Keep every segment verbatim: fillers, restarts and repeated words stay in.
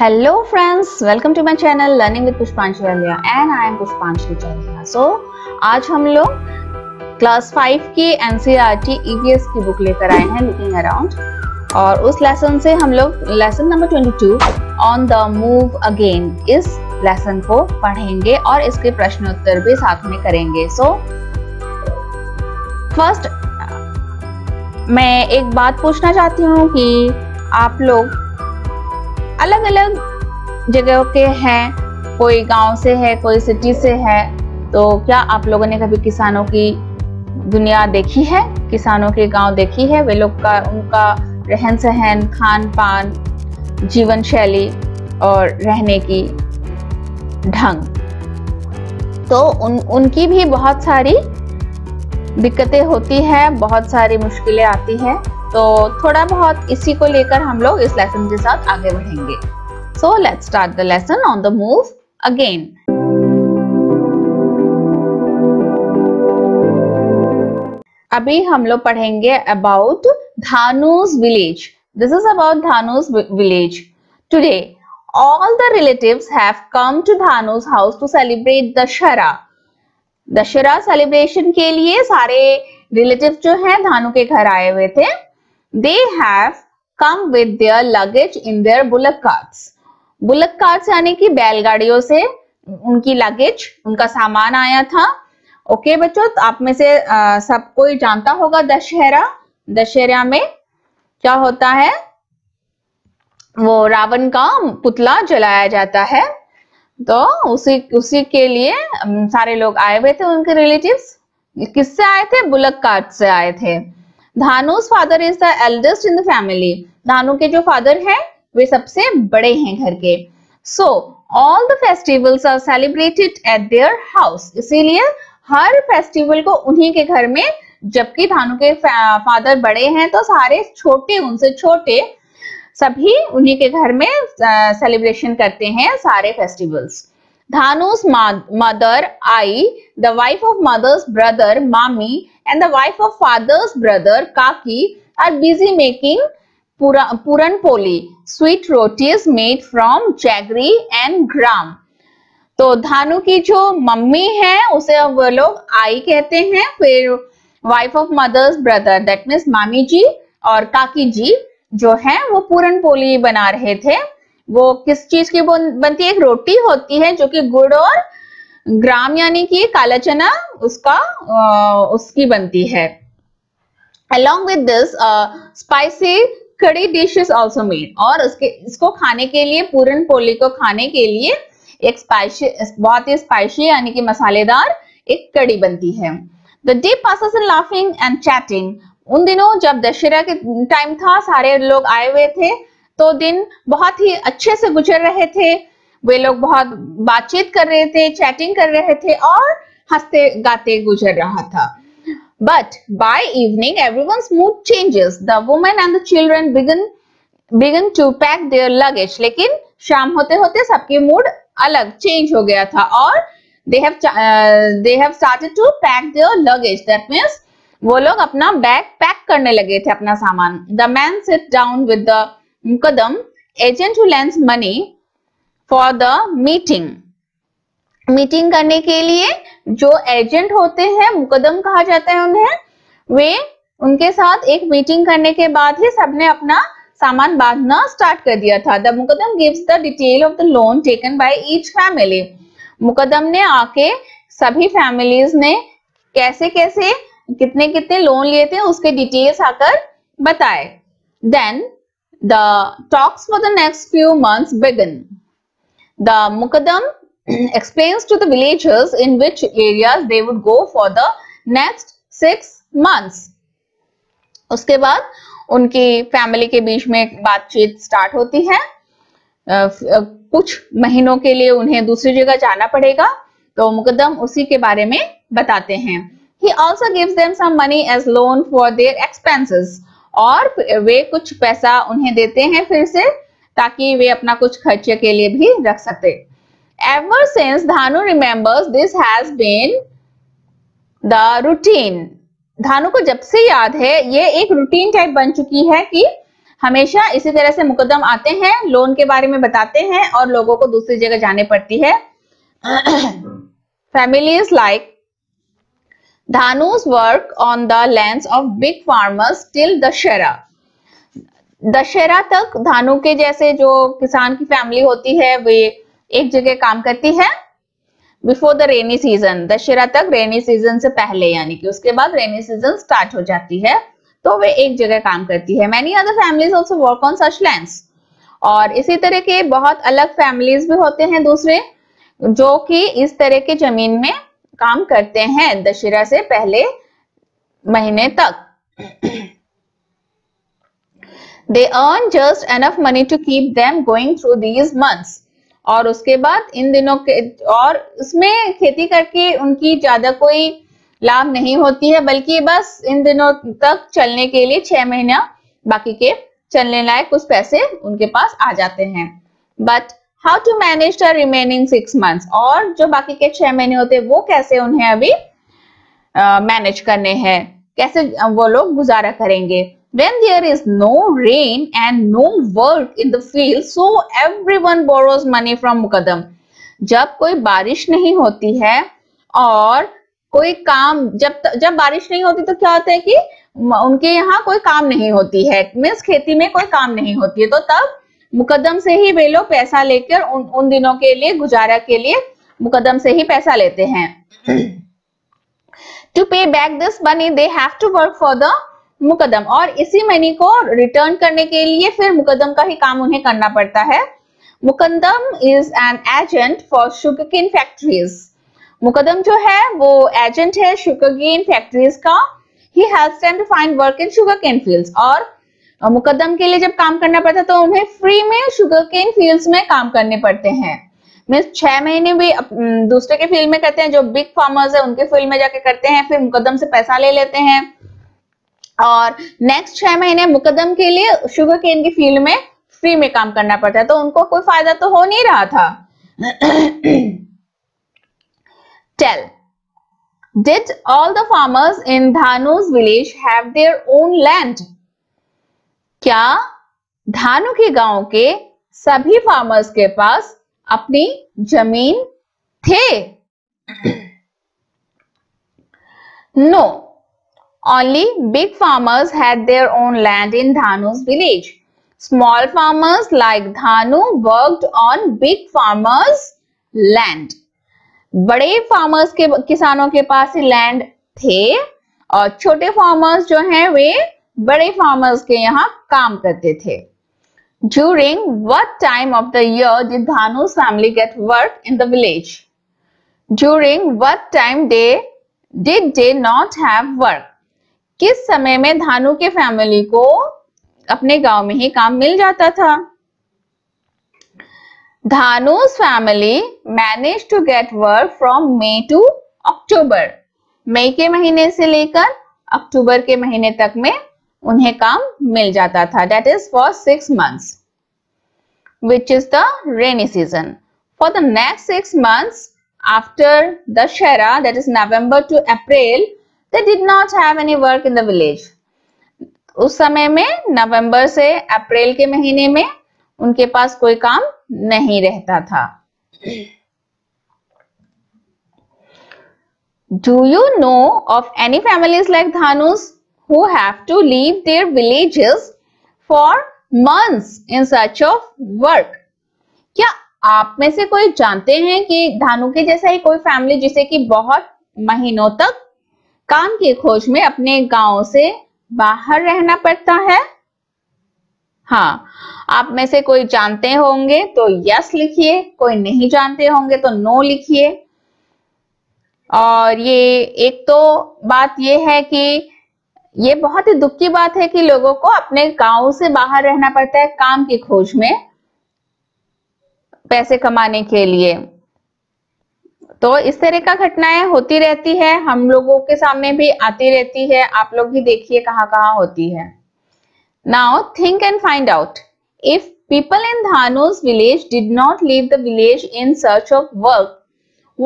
Hello friends, welcome to my channel Learning with Pushpanjali Chaliha and I am Pushpanjali Chaliha. So आज हम लोग class five की NCERT EVS की book लेकर आए हैं लुकिंग अराउंड, और उस लेसन से हम लोग लेसन नंबर बाईस ऑन द मूव अगेन इस लेसन को पढ़ेंगे और इसके प्रश्नोत्तर भी साथ में करेंगे. सो so, फर्स्ट मैं एक बात पूछना चाहती हूँ कि आप लोग अलग अलग जगह के हैं, कोई गांव से है, कोई सिटी से है, तो क्या आप लोगों ने कभी किसानों की दुनिया देखी है, किसानों के गांव देखी है? वे लोग का उनका रहन सहन, खान पान, जीवन शैली और रहने की ढंग, तो उन उनकी भी बहुत सारी दिक्कतें होती है, बहुत सारी मुश्किलें आती है. तो थोड़ा बहुत इसी को लेकर हम लोग इस लेसन के साथ आगे बढ़ेंगे. So let's start the lesson on the move again. अभी हम लोग पढ़ेंगे about Dhanu's village. This is about Dhanu's village. Today all the relatives have come to Dhanu's house to celebrate Dussehra. Dussehra celebration के लिए सारे रिलेटिव जो हैं धानु के घर आए हुए थे. They have come with their luggage in their bullock carts. Bullock carts यानी कि बैलगाड़ियों से उनकी लगेज, उनका सामान आया था. ओके okay, बच्चों, आप में से आ, सब कोई जानता होगा दशहरा. दशहरा में क्या होता है, वो रावण का पुतला जलाया जाता है. तो उसी उसी के लिए सारे लोग आए हुए थे. उनके रिलेटिव्स किससे आए थे? बुलक कार्ट से आए थे. Dhanu's father is the eldest in the family. Dhanu के जो फादर हैं वे सबसे बड़े हैं घर के. So all the festivals are celebrated at their house. इसीलिए हर फेस्टिवल को उन्हीं के घर में, जबकि धानु के फादर बड़े हैं तो सारे छोटे, उनसे छोटे सभी उन्हीं के घर में सेलिब्रेशन uh, करते हैं सारे फेस्टिवल्स. Dhanu's mother आई, the wife of mother's brother Mami, and the wife of father's brother Kaki are busy making pura, puran poli, sweet rotis made from jaggery and gram. तो धानु की जो mummy है उसे वो लोग आई कहते हैं, फिर wife of mother's brother that means मामी जी और काकी जी जो है वो पूरन पोली बना रहे थे. वो किस चीज की बनती है? एक रोटी होती है जो कि गुड़ और ग्राम यानी कि काला चना उसका आ, उसकी बनती है. Along with this spicy kadhi dishes also made. और उसके इसको खाने के लिए, पूरन पोली को खाने के लिए एक स्पाइसी, बहुत ही स्पाइसी यानी कि मसालेदार एक कड़ी बनती है. The day passes in laughing and chatting. उन दिनों जब दशहरा के टाइम था, सारे लोग आए हुए थे तो दिन बहुत ही अच्छे से गुजर रहे थे. वे लोग बहुत बातचीत कर रहे थे, चैटिंग कर रहे थे और हंसते गाते गुजर रहा था. But by evening everyone's mood changes. The women and the children begin begin to pack their luggage. लेकिन शाम होते होते सबके मूड अलग चेंज हो गया था और they have they have started to pack their luggage. That means वो लोग अपना बैग पैक करने लगे थे, अपना सामान. The man sit down with the mukadam agent who lends money for the meeting. Meeting करने के लिए जो एजेंट होते हैं, मुकदम कहा जाता है उन्हें, वे उनके साथ एक मीटिंग करने के बाद ही सबने अपना सामान बांधना स्टार्ट कर दिया था. The mukadam gives the detail of the loan taken by each family. मुकदम ने आके सभी फैमिलीज ने कैसे कैसे कितने कितने लोन लिए थे उसके डिटेल्स आकर बताए. Then The talks for the next few months begin. The Mukaddam explains to the villagers in which areas they would go for the next six months. उसके बाद उनकी फैमिली के बीच में बातचीत स्टार्ट होती है. कुछ महीनों के लिए उन्हें दूसरी जगह जाना पड़ेगा, तो मुकदम उसी के बारे में बताते हैं. He also gives them some money as loan for their expenses. और वे कुछ पैसा उन्हें देते हैं फिर से, ताकि वे अपना कुछ खर्चे के लिए भी रख सकते. Ever since Dhanu remembers this has been the routine. धानु को जब से याद है ये एक रूटीन टाइप बन चुकी है कि हमेशा इसी तरह से मुकदम आते हैं, लोन के बारे में बताते हैं और लोगों को दूसरी जगह जाने पड़ती है. Families like Dhanu's work on the lands of big farmers till Dussehra. Dussehra तक धानु के जैसे जो किसान की फैमिली होती है वे एक जगह काम करती है. Before the rainy season, Dussehra तक रेनी सीजन से पहले, यानी कि उसके बाद रेनी सीजन स्टार्ट हो जाती है, तो वे एक जगह काम करती है. Many other families also work on such lands. और इसी तरह के बहुत अलग फैमिलीज भी होते हैं दूसरे जो कि इस तरह के जमीन में काम करते हैं दशहरा से पहले महीने तक. They earn just enough money to keep them going through these months. और उसके बाद इन दिनों के और इसमें खेती करके उनकी ज्यादा कोई लाभ नहीं होती है, बल्कि बस इन दिनों तक चलने के लिए छह महीना बाकी के चलने लायक कुछ पैसे उनके पास आ जाते हैं. But how to manage the remaining six months? और जो बाकी के छह महीने होते हैं वो कैसे उन्हें अभी मैनेज uh, करने हैं, कैसे वो लोग गुजारा करेंगे. When there is no rain and no work in the field, so everyone borrows money from मुकदम. जब कोई बारिश नहीं होती है और कोई काम, जब जब बारिश नहीं होती तो क्या होता है कि उनके यहाँ कोई काम नहीं होती है, मीन्स खेती में कोई काम नहीं होती है, तो तब मुकदम से ही वे लोग पैसा लेकर उन उन दिनों के लिए गुजारा के लिए मुकदम से ही पैसा लेते हैं. To pay back this money, they have to work for the मुकदम. और इसी मनी को रिटर्न करने के लिए फिर मुकदम का ही काम उन्हें करना पड़ता है. Mukadam is an agent for sugarcane factories. मुकदम जो है वो एजेंट है शुगरकेन फैक्ट्रीज का. He helps them to find work in sugarcane fields. और मुकदम के लिए जब काम करना पड़ता है तो उन्हें फ्री में शुगरकेन फील्ड्स में काम करने पड़ते हैं. मीन्स छह महीने भी दूसरे के फील्ड में करते हैं, जो बिग फार्मर्स है उनके फील्ड में जाके करते हैं, फिर मुकदम से पैसा ले लेते हैं और नेक्स्ट छह महीने मुकदम के लिए शुगर केन की फील्ड में फ्री में काम करना पड़ता है, तो उनको कोई फायदा तो हो नहीं रहा था. Tell, did all the farmers in Dhanu's village have their own land? क्या धानु के गांव के सभी फार्मर्स के पास अपनी जमीन थे? No. Only big farmers had their own land in Dhanu's village. Small farmers like Dhanu worked on big farmers' land. बड़े farmers के किसानों के पास land थे और छोटे farmers जो हैं वे बड़े farmers के यहाँ काम करते थे. During what time of the year did Dhanu's family get work in the village? During what time they did they not have work? किस समय में धानु के फैमिली को अपने गांव में ही काम मिल जाता था? Dhanu's family manage to get work from May to October. मई के महीने से लेकर अक्टूबर के महीने तक में उन्हें काम मिल जाता था. That is for six months which is the rainy season. For the next six months after Dussehra, that is November to April, They did not have any work in the village. उस समय में नवंबर से अप्रैल के महीने में उनके पास कोई काम नहीं रहता था. Do you know of any families like Dhanu's who have to leave their villages for months in search of work? क्या आप में से कोई जानते हैं कि धानु के जैसा ही कोई फैमिली जिसे कि बहुत महीनों तक काम की खोज में अपने गांव से बाहर रहना पड़ता है? हाँ, आप में से कोई जानते होंगे तो यस लिखिए, कोई नहीं जानते होंगे तो नो लिखिए. और ये एक तो बात ये है कि ये बहुत ही दुख की बात है कि लोगों को अपने गांव से बाहर रहना पड़ता है काम की खोज में पैसे कमाने के लिए. तो इस तरह का घटनाएं होती रहती है, हम लोगों के सामने भी आती रहती है, आप लोग भी देखिए कहाँ कहाँ होती है. Now think and find out. If people in Dhanu's village did not leave the village in search of work,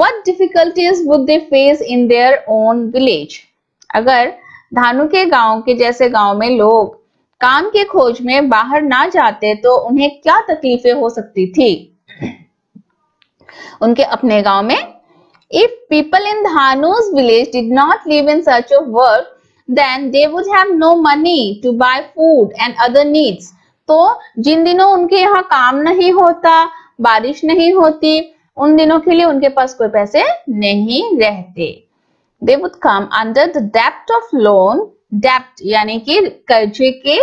what difficulties would they face in their own village? अगर धानु के गांव के जैसे गांव में लोग काम की खोज में बाहर ना जाते तो उन्हें क्या तकलीफें हो सकती थी उनके अपने गांव में। If people in Dhanu's village did not live in search of work then they would have no money to buy food and other needs. तो जिन दिनों उनके यहाँ काम नहीं होता, बारिश नहीं होती, उन दिनों के लिए उनके पास कोई पैसे नहीं रहते। They would come under the डेप्ट ऑफ लोन, डेप्ट यानी कि कर्जे के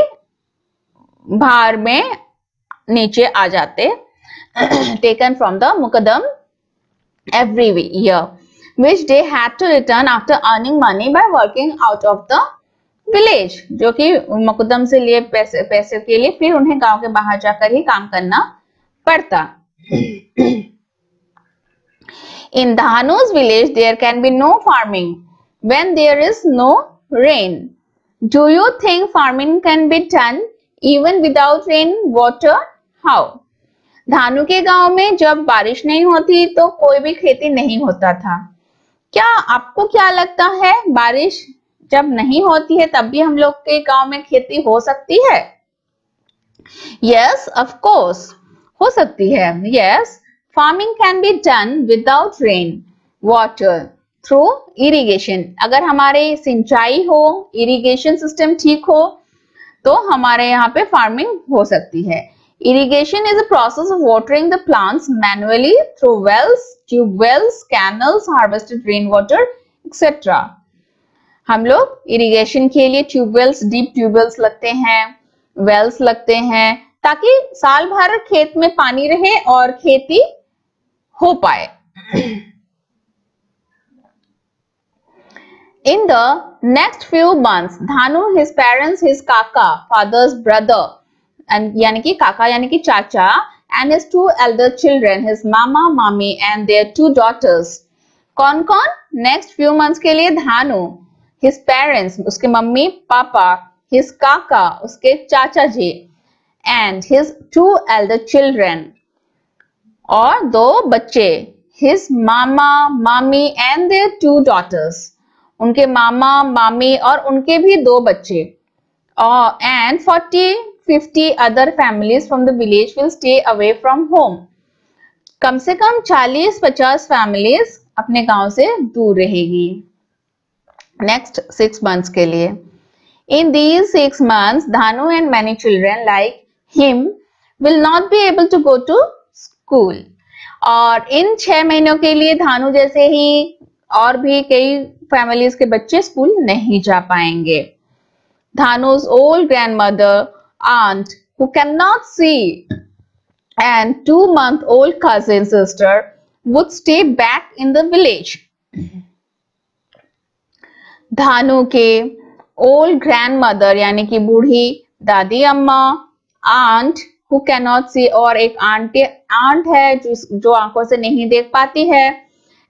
भार में नीचे आ जाते। Taken from the mukadam every year which they had to return after earning money by working out of the village, जो कि मुकदम से लिए पैसे पैसे के लिए फिर उन्हें गांव के बाहर जाकर ही काम करना पड़ता। In Dhanu's village, there can be no farming when there is no rain. Do you think farming can be done even without rain water? How? Dhanu के गांव में जब बारिश नहीं होती तो कोई भी खेती नहीं होता था। क्या आपको क्या लगता है, बारिश जब नहीं होती है तब भी हम लोग के गांव में खेती हो सकती है? Yes, of course, हो सकती है। Yes. Farming can be done without rain water through irrigation. अगर हमारे सिंचाई हो, इरिगेशन सिस्टम ठीक हो तो हमारे यहाँ पे फार्मिंग हो सकती है। Irrigation is a process of watering the plants manually through wells, tube wells, canals, harvested rain water etcetera. हम लोग इरिगेशन के लिए tube wells, deep tube wells लगते हैं, वेल्स लगते हैं, ताकि साल भर खेत में पानी रहे और खेती हो पाए। In the next few months, Dhanu, his parents, his kaka, father's brother, and यानी कि काका यानी कि चाचा, and his two elder children, his mama, mommy, and their two daughters. कौन कौन? Next few months के लिए Dhanu, his parents, उसके मम्मी पापा, his kaka, उसके चाचा जी, and his two elder children. और दो बच्चे, his mama, mommy and their two daughters. उनके मामा, मामी और उनके भी दो बच्चे। और and forty fifty other families from the village will stay away from home. कम से कम चालीस पचास families अपने गांव से दूर रहेगी next six months के लिए। In these six months, Dhanu and many children like him will not be able to go to school. और इन छह महीनों के लिए धानु जैसे ही और भी कई फैमिलीज के बच्चे स्कूल नहीं जा पाएंगे। धानु's old grandmother, aunt, who cannot see, and two-month-old cousin sister would stay back in the village. धानु के old grandmother यानी कि बूढ़ी दादी अम्मा, aunt who cannot see और एक आंटी आंट है जो जो आंखों से नहीं देख पाती है,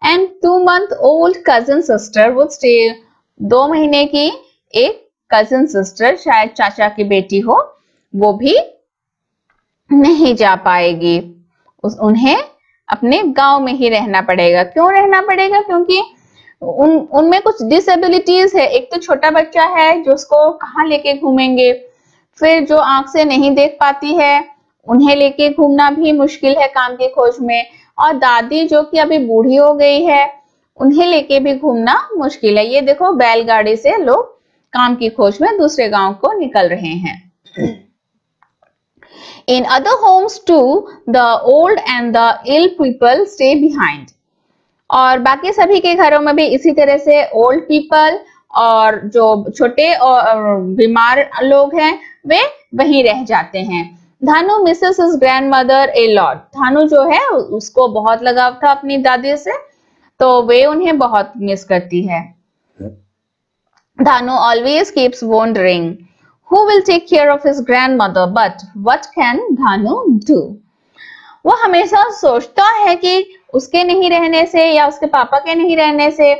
and two month old cousin sister would stay, दो महीने की एक कजिन सिस्टर शायद चाचा की बेटी हो, वो भी नहीं जा पाएगी। उस उन्हें अपने गांव में ही रहना पड़ेगा। क्यों रहना पड़ेगा? क्योंकि उन उनमें कुछ डिसेबिलिटीज है। एक तो छोटा बच्चा है जो उसको कहाँ लेके घूमेंगे, फिर जो आंख से नहीं देख पाती है उन्हें लेके घूमना भी मुश्किल है काम की खोज में, और दादी जो कि अभी बूढ़ी हो गई है उन्हें लेके भी घूमना मुश्किल है। ये देखो, बैलगाड़ी से लोग काम की खोज में दूसरे गांव को निकल रहे हैं। In other homes to the old and the ill people stay behind, और बाकी सभी के घरों में भी इसी तरह से ओल्ड पीपल और जो छोटे और बीमार लोग हैं वे वहीं रह जाते हैं। Dhanu misses his grandmother a lot, Dhanu जो है उसको बहुत लगाव था अपनी दादी से, तो वे उन्हें बहुत मिस करती है। Dhanu always keeps wondering who will take care of his grandmother, but what can Dhanu do. वो हमेशा सोचता है कि उसके नहीं रहने से या उसके पापा के नहीं रहने से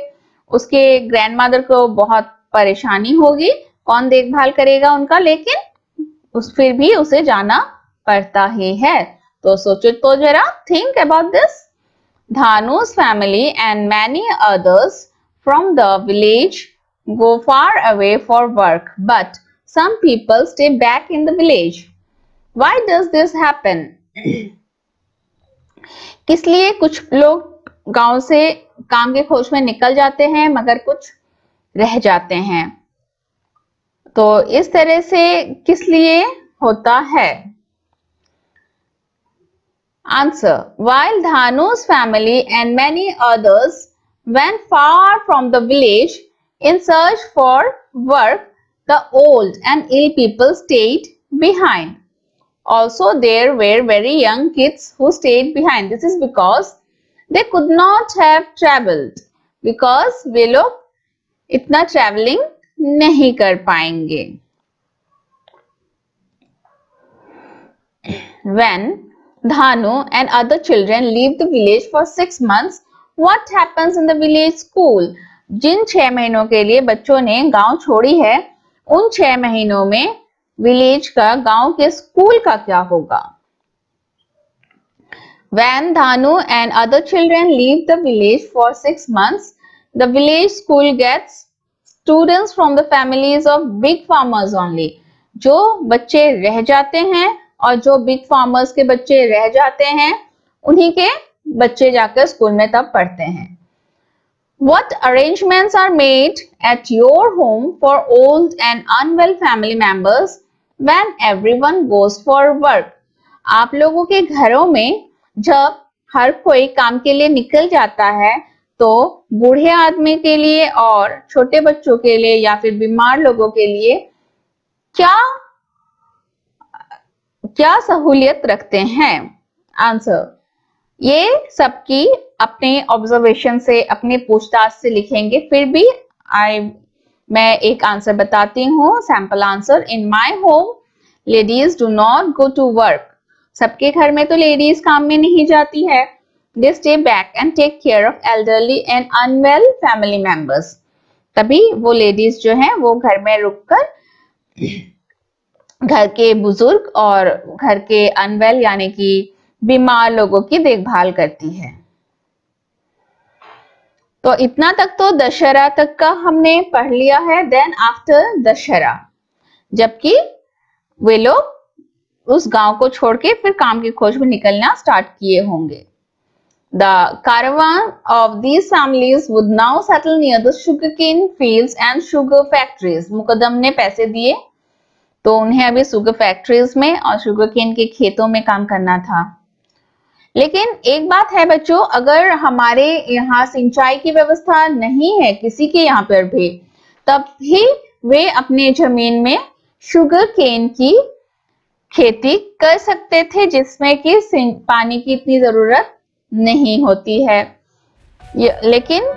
उसके ग्रैंडमदर को बहुत परेशानी होगी, कौन देखभाल करेगा उनका, लेकिन उस फिर भी उसे जाना पड़ता ही है। तो सोचो तो जरा, think about this. Dhanu's family and many others from the village go far away for work, but some people stay back in the village. Why does this happen? किस लिए कुछ लोग गांव से काम के खोज में निकल जाते हैं मगर कुछ रह जाते हैं, तो इस तरह से किस लिए होता है? Answer. While Dhanu's family and many others went far from the village in search for work, the old and ill people stayed behind. Also, there were very young kids who stayed behind. This is because they could not have traveled, because वे लोग इतना travelling नहीं कर पाएंगे. When Dhanu and other children leave the village for six months. What happens in the village school? जिन छह महीनों के लिए बच्चों ने गांव छोड़ी है, उन छह महीनों में विलेज का, गांव के स्कूल का क्या होगा? When Dhanu and other children leave the village for six months, the village school gets students from the families of big farmers only. जो बच्चे रह जाते हैं और जो बिग फार्मर्स के बच्चे रह जाते हैं, उन्हीं के बच्चे जाकर स्कूल में तब पढ़ते हैं. What arrangements are made at your home for old and unwell family members when everyone goes for work? आप लोगों के घरों में जब हर कोई काम के लिए निकल जाता है, तो बूढ़े आदमी के लिए और छोटे बच्चों के लिए या फिर बीमार लोगों के लिए क्या क्या सहूलियत रखते हैं? आंसर. ये सबकी अपने ऑब्जर्वेशन से, अपने पूछताछ से लिखेंगे, फिर भी आई मैं एक आंसर बताती हूँ. Sample answer. In my home ladies do not go to work. सबके घर में तो लेडीज काम में नहीं जाती है. They stay back and take care of elderly and unwell family members. तभी वो लेडीज जो है वो घर में रुककर घर के बुजुर्ग और घर के अनवेल यानी कि बीमार लोगों की देखभाल करती है. तो इतना तक तो दशहरा तक का हमने पढ़ लिया है. देन आफ्टर दशहरा, जबकि वे लोग उस गांव को छोड़ के फिर काम की खोज में निकलना स्टार्ट किए होंगे. The caravan of these families would now settle near the sugarcane fields and sugar factories. मुकद्दम ने पैसे दिए तो उन्हें अभी शुगर फैक्ट्रीज में और शुगर केन के खेतों में काम करना था. लेकिन एक बात है बच्चों, अगर हमारे यहाँ सिंचाई की व्यवस्था नहीं है किसी के यहाँ पर भी, तब भी वे अपने जमीन में शुगर केन की खेती कर सकते थे, जिसमें कि पानी की इतनी जरूरत नहीं होती है. लेकिन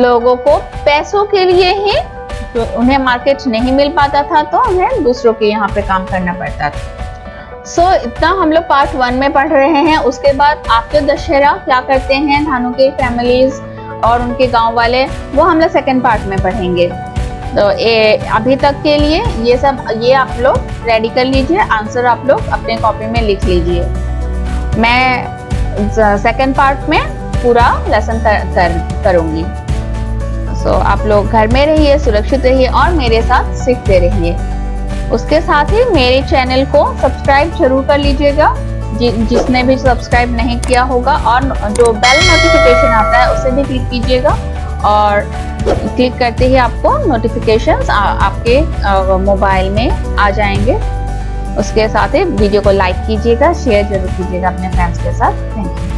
लोगों को पैसों के लिए ही, तो उन्हें मार्केट नहीं मिल पाता था, तो उन्हें दूसरों के यहाँ पे काम करना पड़ता था. सो so, इतना हम लोग पार्ट वन में पढ़ रहे हैं. उसके बाद आफ्टर दशहरा क्या करते हैं धानु के फैमिलीज और उनके गांव वाले, वो हम लोग सेकेंड पार्ट में पढ़ेंगे. तो ए, अभी तक के लिए ये सब ये आप लोग रेडी कर लीजिए. आंसर आप लोग अपने कॉपी में लिख लीजिए. मैं सेकेंड पार्ट में पूरा लेसन कर, कर, करूँगी. तो so, आप लोग घर में रहिए, सुरक्षित रहिए और मेरे साथ सीखते रहिए. उसके साथ ही मेरे चैनल को सब्सक्राइब जरूर कर लीजिएगा, जि, जिसने भी सब्सक्राइब नहीं किया होगा. और जो बेल नोटिफिकेशन आता है उसे भी क्लिक कीजिएगा, और क्लिक करते ही आपको नोटिफिकेशंस आपके मोबाइल में आ जाएंगे. उसके साथ ही वीडियो को लाइक कीजिएगा, शेयर जरूर कीजिएगा अपने फ्रेंड्स के साथ. Thank you.